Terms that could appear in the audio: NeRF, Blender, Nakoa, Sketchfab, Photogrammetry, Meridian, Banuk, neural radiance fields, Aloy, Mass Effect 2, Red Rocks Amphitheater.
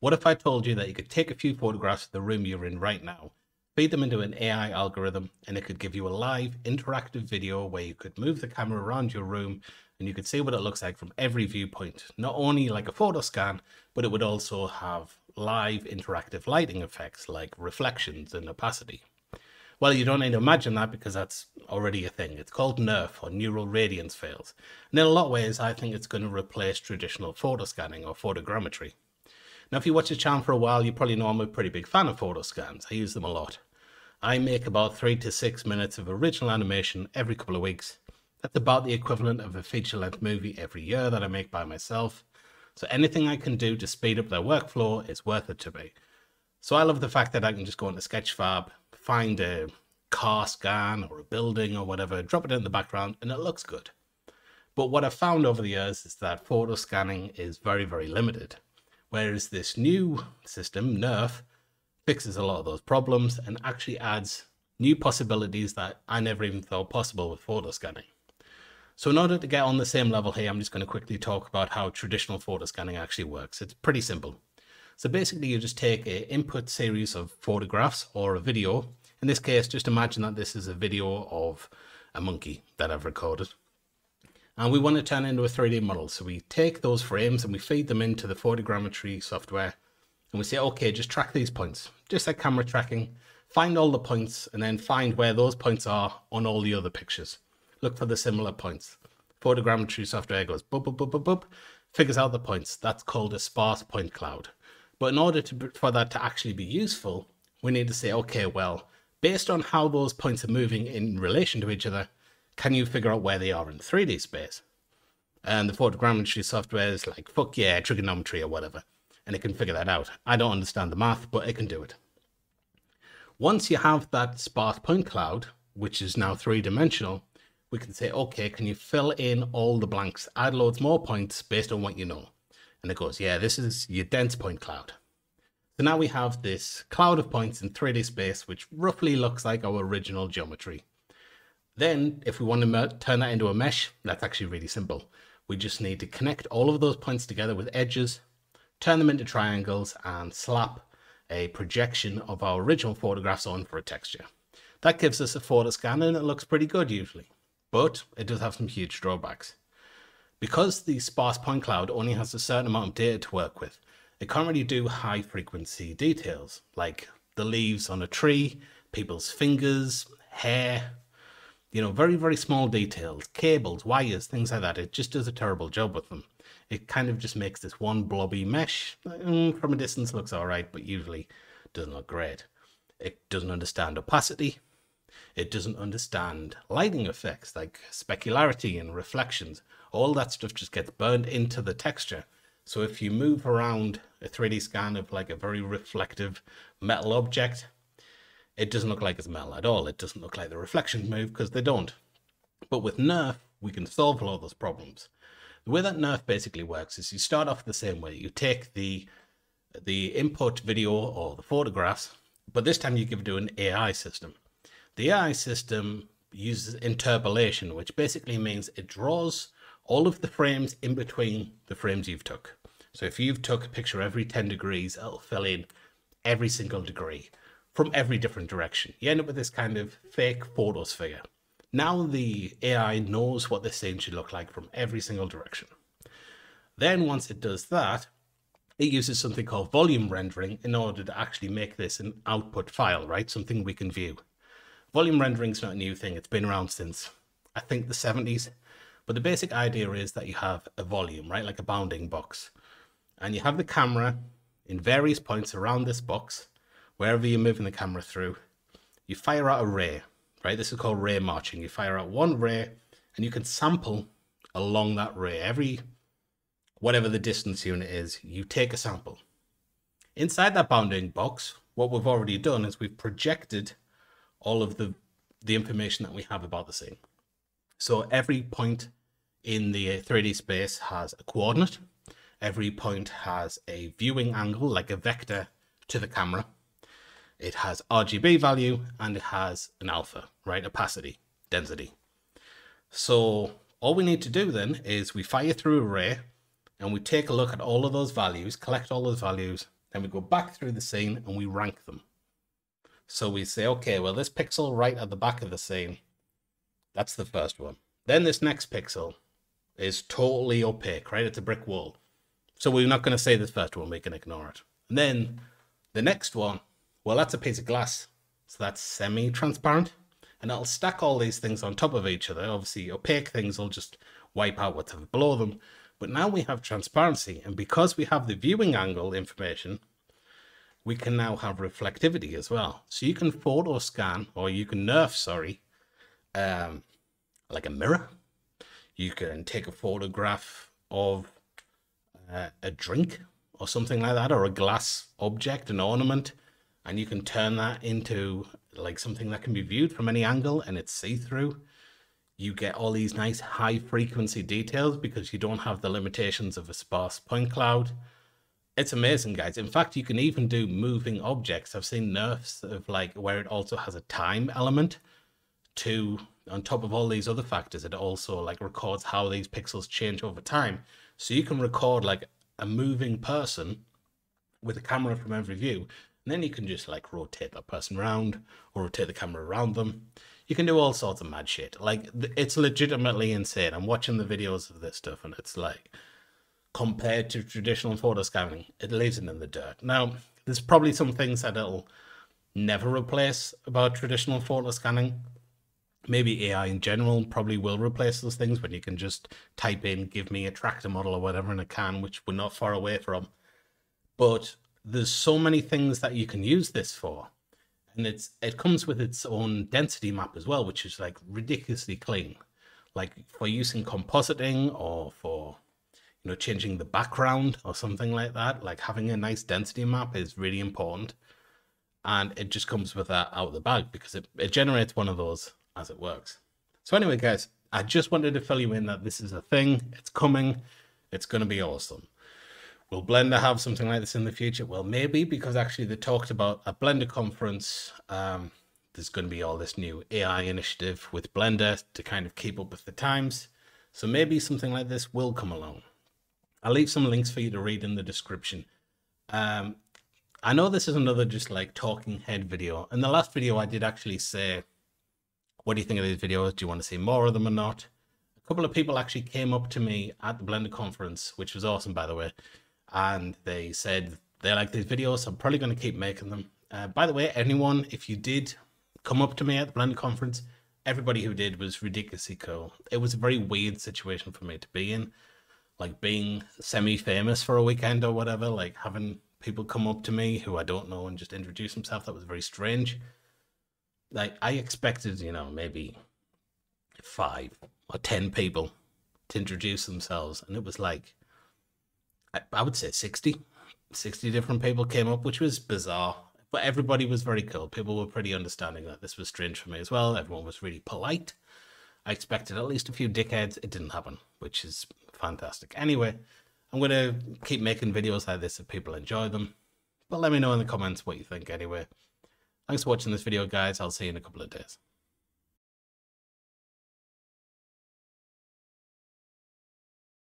What if I told you that you could take a few photographs of the room you're in right now, feed them into an AI algorithm, and it could give you a live interactive video where you could move the camera around your room and you could see what it looks like from every viewpoint, not only like a photo scan, but it would also have live interactive lighting effects like reflections and opacity. Well, you don't need to imagine that because that's already a thing. It's called NeRF, or neural radiance fields. And in a lot of ways, I think it's going to replace traditional photo scanning or photogrammetry. Now, if you watch the channel for a while, you probably know I'm a pretty big fan of photo scans. I use them a lot. I make about 3 to 6 minutes of original animation every couple of weeks. That's about the equivalent of a feature-length movie every year that I make by myself. So anything I can do to speed up their workflow is worth it to me. So I love the fact that I can just go into Sketchfab, find a car scan or a building or whatever, drop it in the background, and it looks good. But what I've found over the years is that photo scanning is very, very limited. Whereas this new system, NeRF, fixes a lot of those problems and actually adds new possibilities that I never even thought possible with photo scanning. So in order to get on the same level here, I'm just going to quickly talk about how traditional photo scanning actually works. It's pretty simple. So basically you just take an input series of photographs or a video. In this case, just imagine that this is a video of a monkey that I've recorded. And we want to turn into a 3D model. So we take those frames and we feed them into the photogrammetry software. And we say, okay, just track these points. Just like camera tracking, find all the points and then find where those points are on all the other pictures. Look for the similar points. Photogrammetry software goes boop, boop, boop, boop, boop, figures out the points. That's called a sparse point cloud. But in order for that to actually be useful, we need to say, okay, well, based on how those points are moving in relation to each other, can you figure out where they are in 3D space? And the photogrammetry software is like, fuck yeah, trigonometry or whatever. And it can figure that out. I don't understand the math, but it can do it. Once you have that sparse point cloud, which is now 3D, we can say, okay, can you fill in all the blanks? Add loads more points based on what you know. And it goes, yeah, this is your dense point cloud. So now we have this cloud of points in 3D space, which roughly looks like our original geometry. Then if we want to turn that into a mesh, that's actually really simple. We just need to connect all of those points together with edges, turn them into triangles, and slap a projection of our original photographs on for a texture. That gives us a photo scan, and it looks pretty good usually, but it does have some huge drawbacks. Because the sparse point cloud only has a certain amount of data to work with, it can't really do high frequency details like the leaves on a tree, people's fingers, hair, you know, very, very small details, cables, wires, things like that. It just does a terrible job with them. It kind of just makes this one blobby mesh. From a distance looks all right, but usually doesn't look great. It doesn't understand opacity. It doesn't understand lighting effects like specularity and reflections. All that stuff just gets burned into the texture. So if you move around a 3D scan of like a very reflective metal object, it doesn't look like it's metal at all. It doesn't look like the reflections move because they don't. But with NeRF, we can solve a lot of those problems. The way that NeRF basically works is you start off the same way. You take the input video or the photographs, but this time you give it to an AI system. The AI system uses interpolation, which basically means it draws all of the frames in between the frames you've took. So if you've took a picture every 10 degrees, it'll fill in every single degree from every different direction. You end up with this kind of fake photosphere. Now the AI knows what this scene should look like from every single direction. Then once it does that, it uses something called volume rendering in order to actually make this an output file, right? Something we can view. Volume rendering is not a new thing. It's been around since, I think, the 70s. But the basic idea is that you have a volume, right, like a bounding box. And you have the camera in various points around this box, wherever you're moving the camera through. You fire out a ray, right? This is called ray marching. You fire out one ray, and you can sample along that ray. Every, whatever the distance unit is, you take a sample. Inside that bounding box, what we've already done is we've projected all of the information that we have about the scene. So every point in the 3D space has a coordinate. Every point has a viewing angle, like a vector to the camera. It has RGB value and it has an alpha, right? Opacity, density. So all we need to do then is we fire through an array and we take a look at all of those values, collect all those values, Then we go back through the scene and we rank them. So we say, okay, well, this pixel right at the back of the scene, that's the first one. Then this next pixel is totally opaque, right? It's a brick wall. So we're not going to say this first one, we can ignore it. And then the next one, well, that's a piece of glass. So that's semi-transparent. And it'll stack all these things on top of each other. Obviously, opaque things will just wipe out whatever below them. But now we have transparency. And because we have the viewing angle information, we can now have reflectivity as well. So you can photo scan, or you can NeRF, sorry, like a mirror. You can take a photograph of a drink or something like that, or a glass object, an ornament, and you can turn that into like something that can be viewed from any angle and it's see-through. You get all these nice high-frequency details because you don't have the limitations of a sparse point cloud. It's amazing, guys. In fact, you can even do moving objects. I've seen NeRFs of like where it also has a time element to, on top of all these other factors, it also like records how these pixels change over time. So you can record like a moving person with a camera from every view. And then you can just like rotate that person around or rotate the camera around them. You can do all sorts of mad shit. Like it's legitimately insane. I'm watching the videos of this stuff and it's like, compared to traditional photo scanning, it leaves it in the dirt. Now, there's probably some things that it'll never replace about traditional photo scanning. Maybe AI in general probably will replace those things when you can just type in, give me a tractor model or whatever, and it can, which we're not far away from. But there's so many things that you can use this for. And it comes with its own density map as well, which is like ridiculously clean. Like for use in compositing or for, you know, changing the background or something like that, like having a nice density map is really important. And it just comes with that out of the bag because it generates one of those as it works. So anyway, guys, I just wanted to fill you in that this is a thing. It's coming. It's going to be awesome. Will Blender have something like this in the future? Well, maybe, because actually they talked about a Blender conference. There's going to be all this new AI initiative with Blender to kind of keep up with the times. So maybe something like this will come along. I'll leave some links for you to read in the description. I know this is another just like talking head video. In the last video, I did actually say, what do you think of these videos? Do you want to see more of them or not? A couple of people actually came up to me at the Blender conference, which was awesome, by the way. And they said they like these videos, so I'm probably going to keep making them. By the way, anyone, if you did come up to me at the Blender conference, everybody who did was ridiculously cool. It was a very weird situation for me to be in. Like being semi-famous for a weekend or whatever, like having people come up to me who I don't know and just introduce themselves, that was very strange. Like I expected, you know, maybe 5 or 10 people to introduce themselves. And it was like, I would say 60 different people came up, which was bizarre, but everybody was very cool. People were pretty understanding that this was strange for me as well. Everyone was really polite. I expected at least a few dickheads. It didn't happen, which is fantastic. Anyway, I'm going to keep making videos like this if people enjoy them. But let me know in the comments what you think anyway. Thanks for watching this video, guys. I'll see you in a couple of days.